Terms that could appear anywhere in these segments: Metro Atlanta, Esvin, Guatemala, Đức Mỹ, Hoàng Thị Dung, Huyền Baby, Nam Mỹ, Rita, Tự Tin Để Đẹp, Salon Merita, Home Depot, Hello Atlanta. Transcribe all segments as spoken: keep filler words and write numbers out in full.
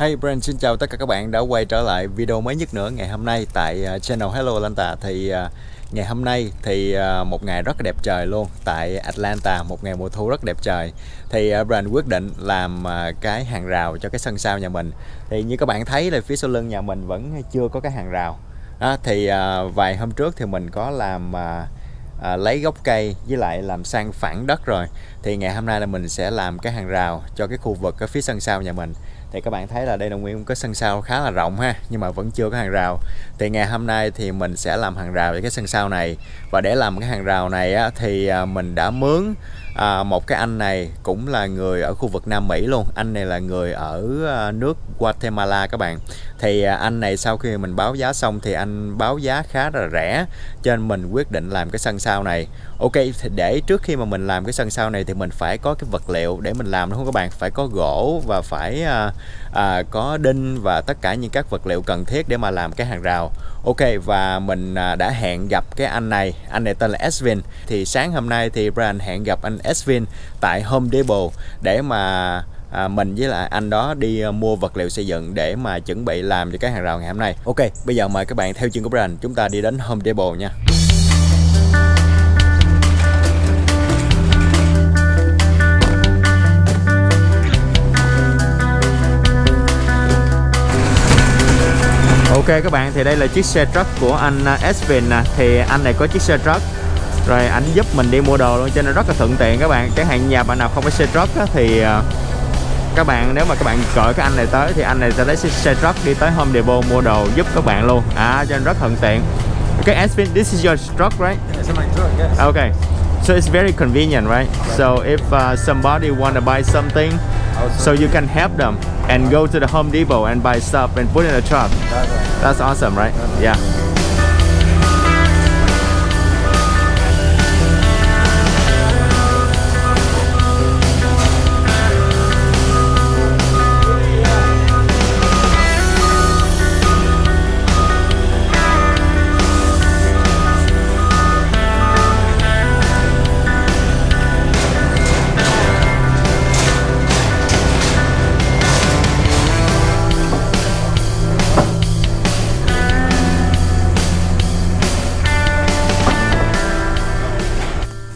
Hey Brand, xin chào tất cả các bạn đã quay trở lại video mới nhất nữa ngày hôm nay tại channel Hello Atlanta. Thì ngày hôm nay thì một ngày rất đẹp trời luôn tại Atlanta, một ngày mùa thu rất đẹp trời. Thì Brand quyết định làm cái hàng rào cho cái sân sau nhà mình. Thì như các bạn thấy là phía sau lưng nhà mình vẫn chưa có cái hàng rào. Đó, thì vài hôm trước thì mình có làm À, lấy gốc cây với lại làm sang phẳng đất rồi. Thì ngày hôm nay là mình sẽ làm cái hàng rào cho cái khu vực ở phía sân sau nhà mình. Thì các bạn thấy là đây là nguyên cái sân sau khá là rộng ha, nhưng mà vẫn chưa có hàng rào. Thì ngày hôm nay thì mình sẽ làm hàng rào cho cái sân sau này. Và để làm cái hàng rào này á, thì mình đã mướn à, một cái anh này cũng là người ở khu vực Nam Mỹ luôn. Anh này là người ở nước Guatemala các bạn. Thì anh này sau khi mình báo giá xong thì anh báo giá khá là rẻ, cho nên mình quyết định làm cái sân sau này. Ok, thì để trước khi mà mình làm cái sân sau này thì mình phải có cái vật liệu để mình làm đúng không các bạn? Phải có gỗ và phải à, à, có đinh và tất cả những các vật liệu cần thiết để mà làm cái hàng rào. Ok, và mình đã hẹn gặp cái anh này. Anh này tên là Esvin. Thì sáng hôm nay thì Brian hẹn gặp anh Esvin tại Home Depot để mà À, mình với lại anh đó đi mua vật liệu xây dựng để mà chuẩn bị làm cho cái hàng rào ngày hôm nay. Ok, bây giờ mời các bạn theo chân của Brian, chúng ta đi đến Home Depot nha. Ok các bạn, thì đây là chiếc xe truck của anh Esvin nè. Thì anh này có chiếc xe truck, rồi anh giúp mình đi mua đồ luôn, cho nên rất là thuận tiện các bạn. Chẳng hạn nhà bạn nào không có xe truck á, thì các bạn nếu mà các bạn gọi cái anh này tới thì anh này sẽ lấy xe truck đi tới Home Depot mua đồ giúp các bạn luôn. À, cho nên rất thuận tiện. Okay, Esvin, this is your truck, right? Yes, my truck, yes. Okay, so it's very convenient, right? Right. So if uh, somebody want to buy something, also, so you can help them and go to the Home Depot and buy stuff and put in a truck. That's, right. That's awesome, right? That's yeah. Right.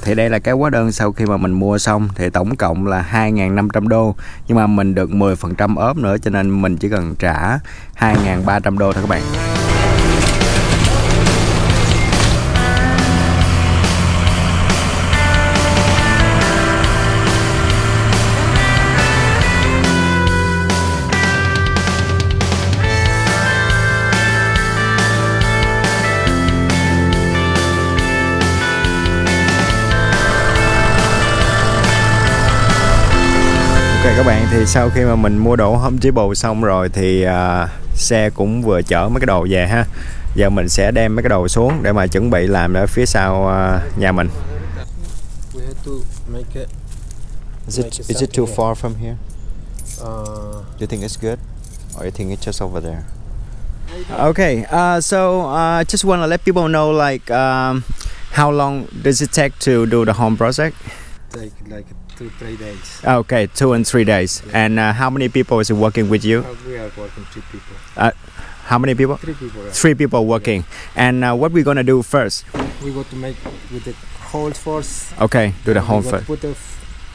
Thì đây là cái hóa đơn sau khi mà mình mua xong. Thì tổng cộng là hai nghìn năm trăm đô, nhưng mà mình được mười phần trăm ốp nữa, cho nên mình chỉ cần trả hai nghìn ba trăm đô thôi các bạn. Các bạn, thì sau khi mà mình mua đồ Home Depot xong rồi thì uh, xe cũng vừa chở mấy cái đồ về ha. Giờ mình sẽ đem mấy cái đồ xuống để mà chuẩn bị làm ở phía sau uh, nhà mình. Is it, is it too far from here? Do you think it's good? Or you think it's just over there? Okay, uh, so I uh, just want to let people know like um, how long does it take to do the home project? Take like two, three days. Okay, two and three days. Yeah. And uh, how many people is working with you? Uh, we are working three people. Uh, how many people? Three people. Right? Three people working. Yeah. And uh, what we're gonna do first? We got to make with the whole force. Okay, do the whole force. Put the,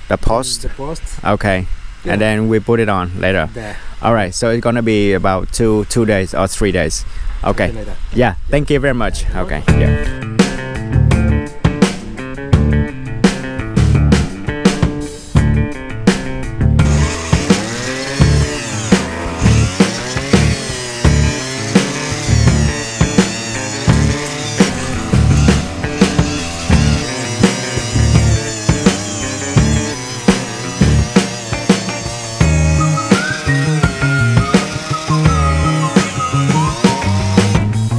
the post. The post. Okay, yeah. And then we put it on later. There. All right, so it's gonna be about two, two days or three days. Okay. Something like that. Yeah. Yeah. Thank you very much. Yeah. Okay. Yeah.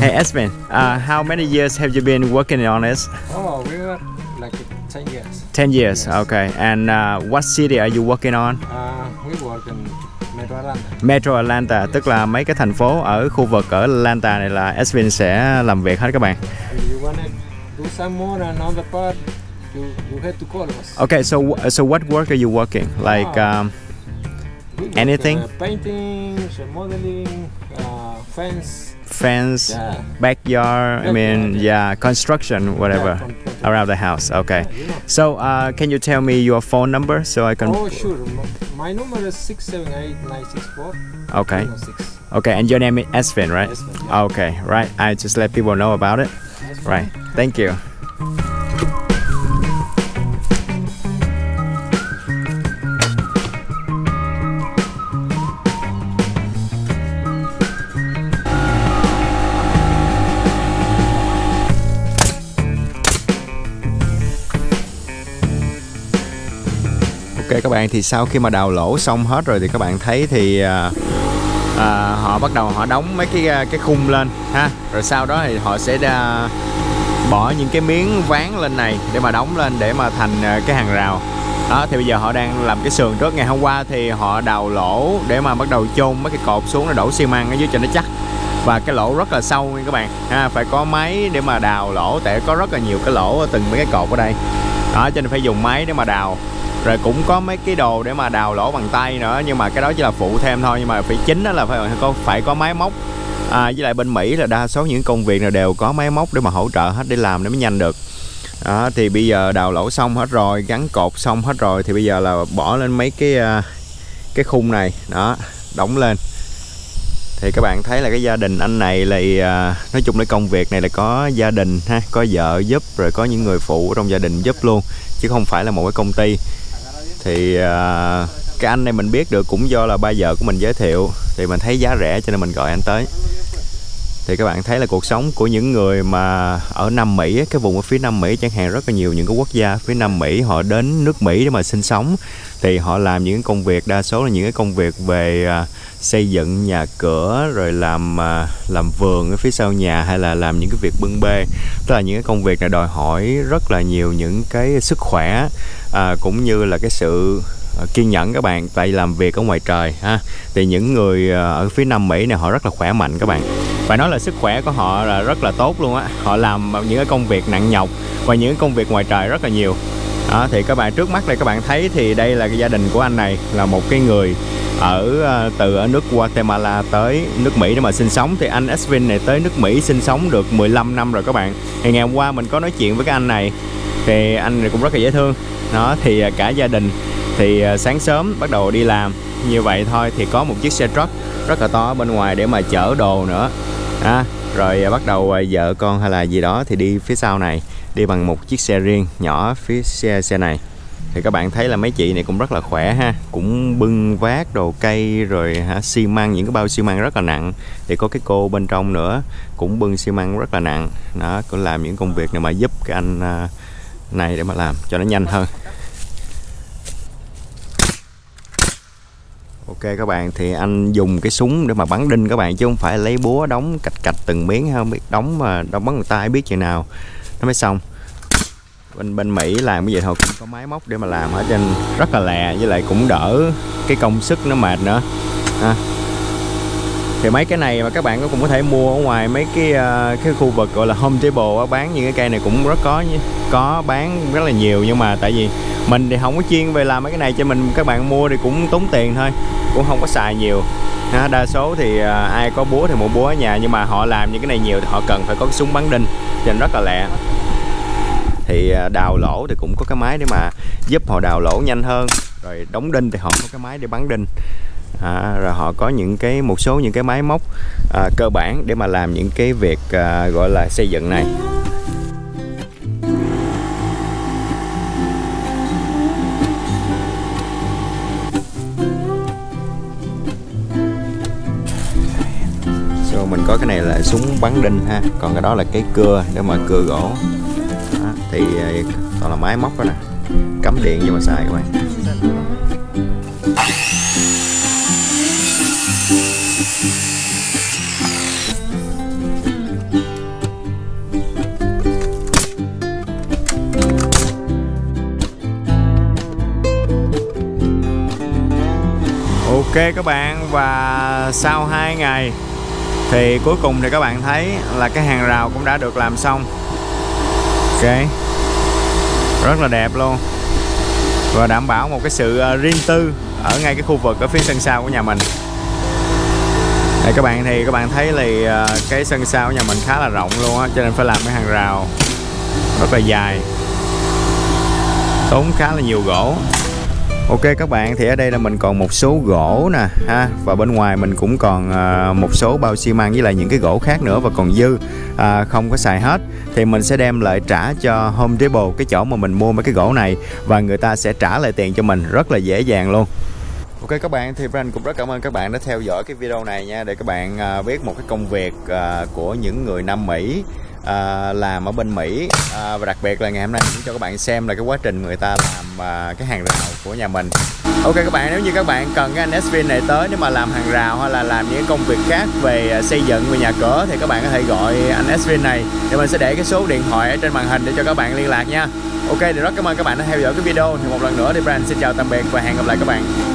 Hey Esvin, uh, how many years have you been working on this? Oh, we were like ten years. ten years, yes. Okay. And uh, what city are you working on? Uh, we work in Metro Atlanta. Metro Atlanta, yes. Tức là mấy cái thành phố ở khu vực ở Atlanta này là Esvin sẽ làm việc hết các bạn. If you wanna do some more on another part, you, you have to call us. Okay, so, so what work are you working? Like... Um, Anything? Like, uh, paintings, modeling, uh, fence. Fence, yeah. backyard, backyard, I mean, yeah, yeah construction, whatever, yeah, around the house. Okay. Yeah, yeah. So, uh, can you tell me your phone number so I can... Oh, sure. My number is six seven eight, nine six four. Okay. three oh six. Okay, and your name is Esvin, right? Esvin, yeah. Okay, right. I just let people know about it. Esvin. Right. Thank you. Ok các bạn, thì sau khi mà đào lỗ xong hết rồi thì các bạn thấy thì uh, uh, họ bắt đầu họ đóng mấy cái uh, cái khung lên ha. Rồi sau đó thì họ sẽ uh, bỏ những cái miếng ván lên này để mà đóng lên để mà thành uh, cái hàng rào. Đó thì bây giờ họ đang làm cái sườn trước. Ngày hôm qua thì họ đào lỗ để mà bắt đầu chôn mấy cái cột xuống để đổ xi măng ở dưới cho nó chắc. Và cái lỗ rất là sâu nha các bạn ha, phải có máy để mà đào lỗ tại có rất là nhiều cái lỗ ở từng mấy cái cột ở đây. Đó cho nên phải dùng máy để mà đào. Rồi cũng có mấy cái đồ để mà đào lỗ bằng tay nữa, nhưng mà cái đó chỉ là phụ thêm thôi. Nhưng mà phải chính đó là phải có phải có máy móc à, với lại bên Mỹ là đa số những công việc nào đều có máy móc để mà hỗ trợ hết để làm để mới nhanh được. Đó, thì bây giờ đào lỗ xong hết rồi, gắn cột xong hết rồi, thì bây giờ là bỏ lên mấy cái cái khung này đó, đóng lên. Thì các bạn thấy là cái gia đình anh này là nói chung là công việc này là có gia đình ha, có vợ giúp rồi có những người phụ ở trong gia đình giúp luôn, chứ không phải là một cái công ty. Thì uh, cái anh này mình biết được cũng do là ba vợ của mình giới thiệu, thì mình thấy giá rẻ cho nên mình gọi anh tới. Thì các bạn thấy là cuộc sống của những người mà ở Nam Mỹ, cái vùng ở phía Nam Mỹ chẳng hạn, rất là nhiều những cái quốc gia phía Nam Mỹ họ đến nước Mỹ để mà sinh sống. Thì họ làm những công việc, đa số là những cái công việc về uh, xây dựng nhà cửa, rồi làm uh, làm vườn ở phía sau nhà, hay là làm những cái việc bưng bê. Tức là những cái công việc này đòi hỏi rất là nhiều những cái sức khỏe, uh, cũng như là cái sự kiên nhẫn các bạn, tại làm việc ở ngoài trời ha. Thì những người ở phía Nam Mỹ này họ rất là khỏe mạnh các bạn, phải nói là sức khỏe của họ là rất là tốt luôn á. Họ làm những cái công việc nặng nhọc và những công việc ngoài trời rất là nhiều. Đó, thì các bạn trước mắt đây các bạn thấy thì đây là cái gia đình của anh này, là một cái người ở từ ở nước Guatemala tới nước Mỹ để mà sinh sống. Thì anh Esvin này tới nước Mỹ sinh sống được mười lăm năm rồi các bạn. Thì ngày hôm qua mình có nói chuyện với cái anh này thì anh này cũng rất là dễ thương. Đó thì cả gia đình thì sáng sớm bắt đầu đi làm như vậy thôi, thì có một chiếc xe truck rất là to ở bên ngoài để mà chở đồ nữa à, rồi bắt đầu vợ con hay là gì đó thì đi phía sau này, đi bằng một chiếc xe riêng nhỏ phía xe xe này. Thì các bạn thấy là mấy chị này cũng rất là khỏe ha, cũng bưng vác đồ cây rồi hả, xi măng, những cái bao xi măng rất là nặng. Thì có cái cô bên trong nữa cũng bưng xi măng rất là nặng đó, cũng làm những công việc này mà giúp cái anh này để mà làm cho nó nhanh hơn. Ok các bạn, thì anh dùng cái súng để mà bắn đinh các bạn, chứ không phải lấy búa đóng cạch cạch từng miếng, không biết đóng mà đóng bắn người ta biết chừng nào nó mới xong. Bên bên Mỹ làm cái gì thôi cũng có máy móc để mà làm hết trên rất là lẹ, với lại cũng đỡ cái công sức nó mệt nữa à. Thì mấy cái này mà các bạn cũng có thể mua ở ngoài mấy cái cái khu vực gọi là Home Depot bán những cái cây này cũng rất có có bán rất là nhiều, nhưng mà tại vì mình thì không có chuyên về làm mấy cái này cho mình, các bạn mua thì cũng tốn tiền thôi, cũng không có xài nhiều. Đa số thì ai có búa thì mua búa ở nhà, nhưng mà họ làm những cái này nhiều thì họ cần phải có cái súng bắn đinh cho nên rất là lẹ. Thì đào lỗ thì cũng có cái máy để mà giúp họ đào lỗ nhanh hơn, rồi đóng đinh thì họ có cái máy để bắn đinh. À, rồi họ có những cái một số những cái máy móc à, cơ bản để mà làm những cái việc à, gọi là xây dựng này. So, mình có cái này là súng bắn đinh ha, còn cái đó là cái cưa để mà cưa gỗ. Đó, thì còn là máy móc đó nè, cắm điện vô mà xài các bạn. Ok các bạn, và sau hai ngày thì cuối cùng thì các bạn thấy là cái hàng rào cũng đã được làm xong. Ok, rất là đẹp luôn, và đảm bảo một cái sự riêng tư ở ngay cái khu vực ở phía sân sau của nhà mình. Đây các bạn, thì các bạn thấy là cái sân sau của nhà mình khá là rộng luôn á, cho nên phải làm cái hàng rào rất là dài, tốn khá là nhiều gỗ. Ok các bạn, thì ở đây là mình còn một số gỗ nè ha, và bên ngoài mình cũng còn một số bao xi măng với lại những cái gỗ khác nữa và còn dư, à, không có xài hết, thì mình sẽ đem lại trả cho Home Depot, cái chỗ mà mình mua mấy cái gỗ này, và người ta sẽ trả lại tiền cho mình rất là dễ dàng luôn. Ok các bạn, thì Brand cũng rất cảm ơn các bạn đã theo dõi cái video này nha, để các bạn biết một cái công việc của những người Nam Mỹ À, làm ở bên Mỹ, à, và đặc biệt là ngày hôm nay cũng cho các bạn xem là cái quá trình người ta làm à, cái hàng rào của nhà mình. Ok các bạn, nếu như các bạn cần cái anh Esvin này tới nếu mà làm hàng rào hay là làm những công việc khác về xây dựng, về nhà cửa, thì các bạn có thể gọi anh Esvin này, thì mình sẽ để cái số điện thoại ở trên màn hình để cho các bạn liên lạc nha. Ok, thì rất cảm ơn các bạn đã theo dõi cái video, thì một lần nữa thì Brand xin chào tạm biệt và hẹn gặp lại các bạn.